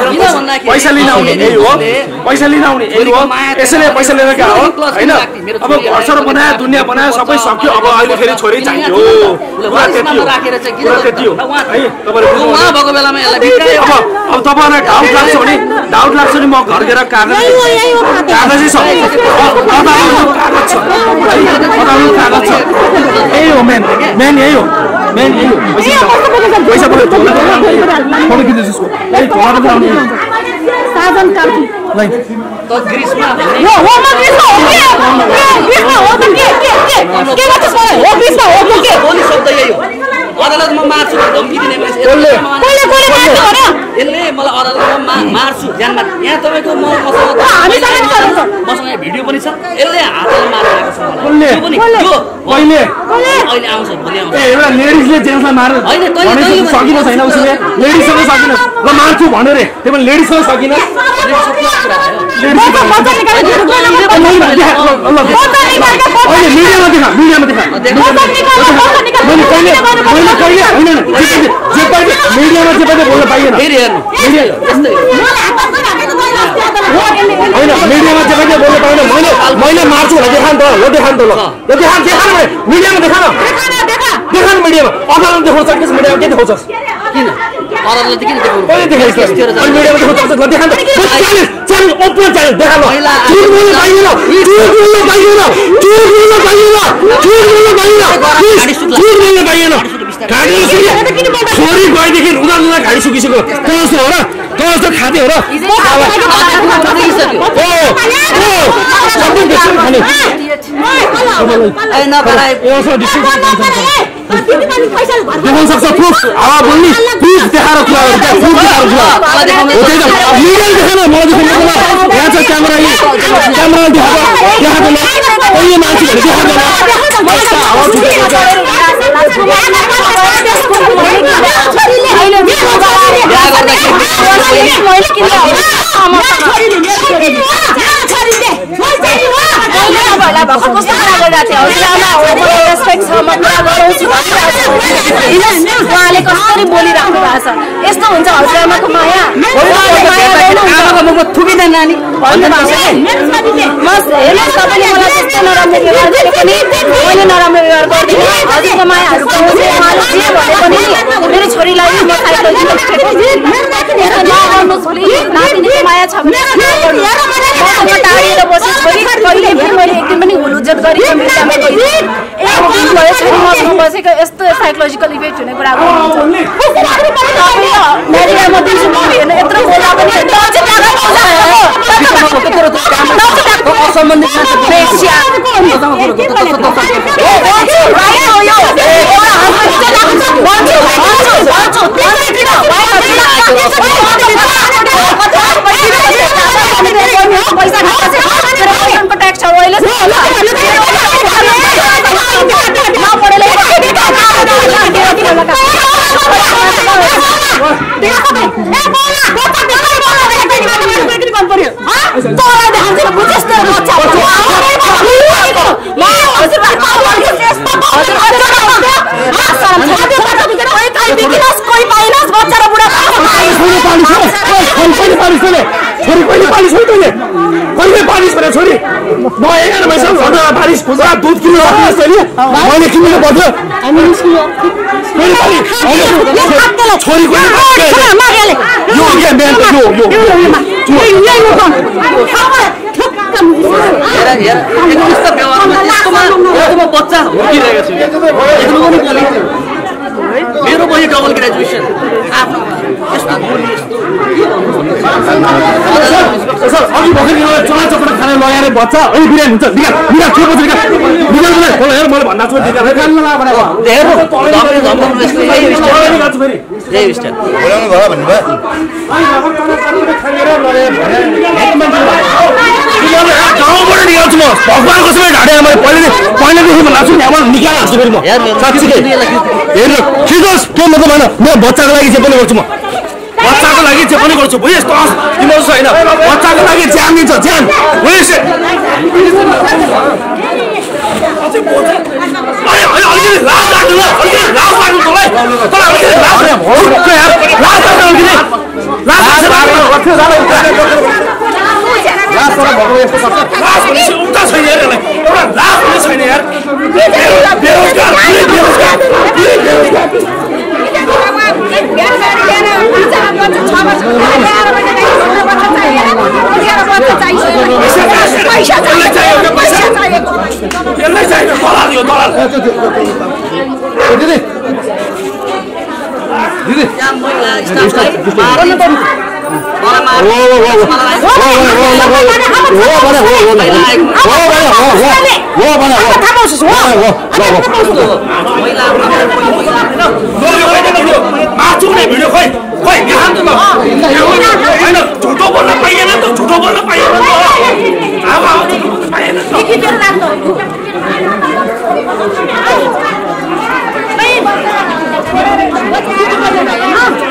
पैसा लिन आउने यही हो, पैसा लिन आउने यही हो, यसैले पैसा लिएर गए हो हैन। अब घर सर बनाए दुनिया बनाए सबै सक्यो, अब अहिले फेरि छोरी चाहियो उहाँ त्यतिमा राखेर चाहिँ किन उहाँ है तपाईहरु उहाँ भएको बेलामा यसलाई बिकाइ। अब तपाईहरुलाई डाउट लाग्छ भने म घर गएर कागज छ कागज छ यही हो मेन यही हो मेन यही हो पैसा मैले मार्छु भने देखान त ल देखान मिडियामा देखान मिडियामा अदालतले देखाउँछ कि मिडियामा के देखाउँछ किन अदालतले किन देखाउँछ पहिले देखाइस् त्यो मिडियामा देखाउँछ ल देखान च्यालेन्ज ओपन च्यालेन्ज देखान मेरो छोरीलाई माया साइकोलोजिकल इफेक्ट हुने कुरा मेरो भयो डबल ग्रेजुएसन बच्चा अलि बिरामी हुन्छ मैले भन्दा छु भगवान कसरी ढाडे मैले पहिलादेखि भन्दा छु निकाल्छु फेरि के मतलब होइन म बच्चाको लागि जे पनि गर्छु म बच्चाको लागि जे पनि गर्छु बुझ्यौ तिम्रो होइन बच्चाको लागि ज्यान दिन्छ ज्यान बुझ्यौ लाज लाग्नु फिर जाना होता है लास्ट वाला बाबू ये सब लास्ट वाले से उनका सही है ना उनका लास्ट वाले सही है यार बेरोजगार बेरोजगार बेरोजगार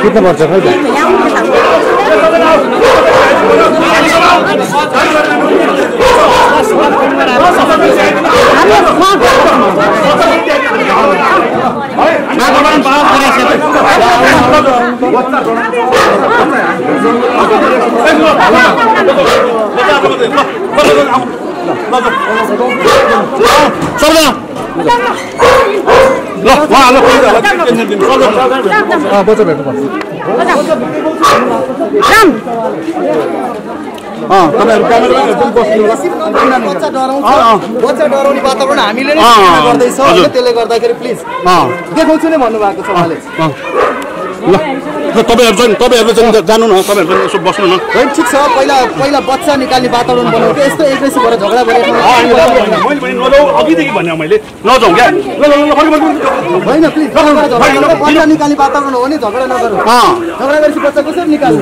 कितना बच्चा है बच्चा निकाल्ने वातावरण हो नि झगडा नगर्नु झगडा गरेपछि बच्चा कसरी निकाल्नु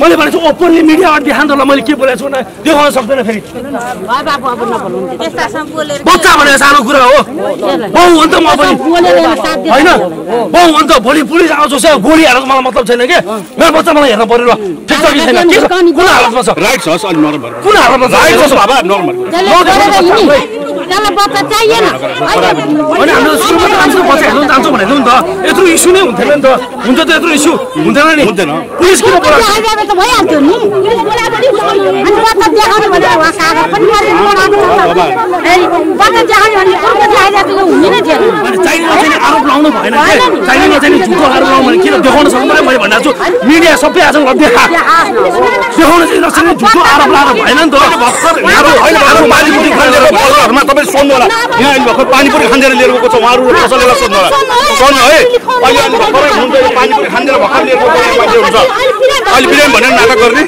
मैले भनेको ओपनली मिडिया अड देखाउँदा ल मैले के बोलेछु न देखाउन सक्दैन फेरि भाइ बाबु अब नबोल्नु त्यस्ता सँग बोलेर बच्चा भने सानो कुरा हो बहु अन्त म पनि हैन बहु अन्त भोलि पुलिस आउँछ गोली हाल्नु मलाई मतलब छैन के मेरो बच्चा मलाई हेर्न पर्यो ठिक छ कि छैन के कुन हालतमा छ राइट छ अनि नर्मल कुन हालतमा छ राइट छ बाबा नर्मल त्यसलाई बच्चा चाहिएन अनि हाम्रो सुमको आन्सर बच्चा हेर्न जान्छौ भनेको नि त यत्रो इस्यु नै हुन्थेन नि त हुन्छ त यत्रो इस्यु हुँदैन नि हुँदैन पुलिस किन बोलाउँछ त भइहाल्थ्यो नि अनि बच्चा देखाउने भने वहाँ सागर पनि गर्ने बोलाउँछ ए बच्चा देखाउने भने उनको चाहिएको हुँदैन थियो अनि चाहिएको छैन आरोप लाउनु भएन के चाहिएको छैन झुटो आरोप लाउनु भने किन देखाउन सक्नु भने मैले भन्दा छु मिडिया सबै आजन देखा देखाउन चाहिँ नसक्ने झुटो आरोप लाउनु भएन नि त भक्सर मेरो हैन आरोप पानी पुरी खाएर बलघरमा तपाई सोध्नु होला यहाँ अहिले भर्खर पानी पुरी खान्दै लिएर गएको छ उहाँहरु कसैले सोध्नु होला सोध्नु है अहिले अहिले भर्खर हुन्छ यो पानी पुरी खान्दै भर्खर लिएर गएको मान्छे हुन्छ अहिले बिरामी भनेर नाटक गर्ने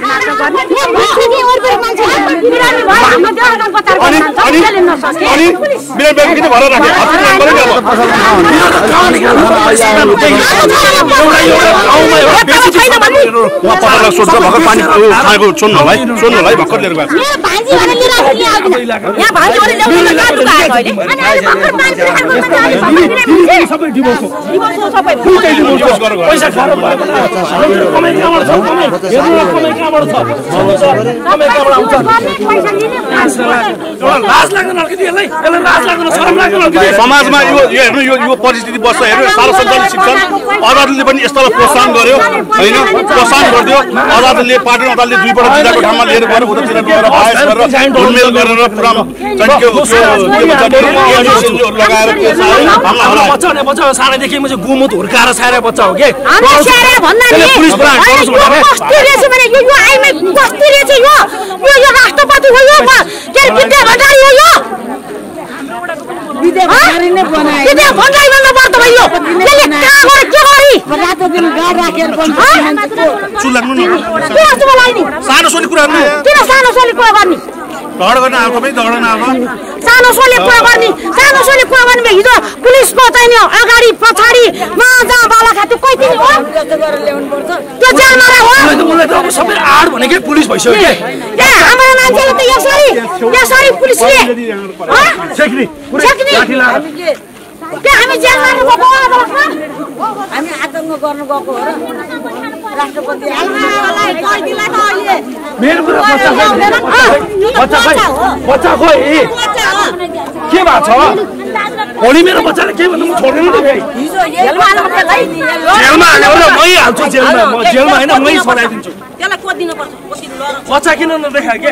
समाजमा यो हेर्नु यो परिस्थिति बस्छ हेर्नु सारा सञ्चालन शिक्षण अदालतले पनि यस्तोलाई प्रोत्साहन गर्यो हैन प्रोत्साहन गरिदियो अदालतले पाटन अदालतले दुईपल्ट जिल्लाको ठाउँमा लिएर गएर उतातिर गएर बाहेस गरेर ढुलमेल गरेर पुरा लगाएर बच्चा सानैदेखि म चाहिँ गोमुत हुर्काएर सारा बच्चा हो के पुलिस यो राष्ट्रपति हो यो के विद्या भण्डारी हो यो विद्या भण्डारी नै बनायो विद्या भण्डारी भन्नु पर्छ त यो त्यसले का गरे के गरी रातो दिन गाड राखेर पनि चुलाग्नु नि के जस्तो मलाई नि सानो सोली कुरा गर्ने किन सानो सोली कुरा गर्ने डड गर्न आको पनि डडन आको सानो सोली कुरा गर्ने हिजो पुलिसको चाहिँ अगाडि पछाडी माजा बालाखाते कोही पनि हो त्यो जनारा हो मलाई त अब सबै आड भनेकै पुलिस भइसक्यो के हाम्रो मान्छेले त यसरी पुलिसले हामी जेलमा गएको हामी आतंक गर्नु गएको हो र मेरे को बच्चा कोई बच्चा कोई के बात छ भोलि मेरो बच्चाले के भन्नु म छोड्दिन नि फेरि जेलमा हाल्नु पर्छ है जेलमा हालेर मै हाल्छु जेलमा म जेलमा हैन मै सलाइ दिन्छु त्यसलाई कोदिनु पर्छ कोसिन ल बच्चा किन नदेखा के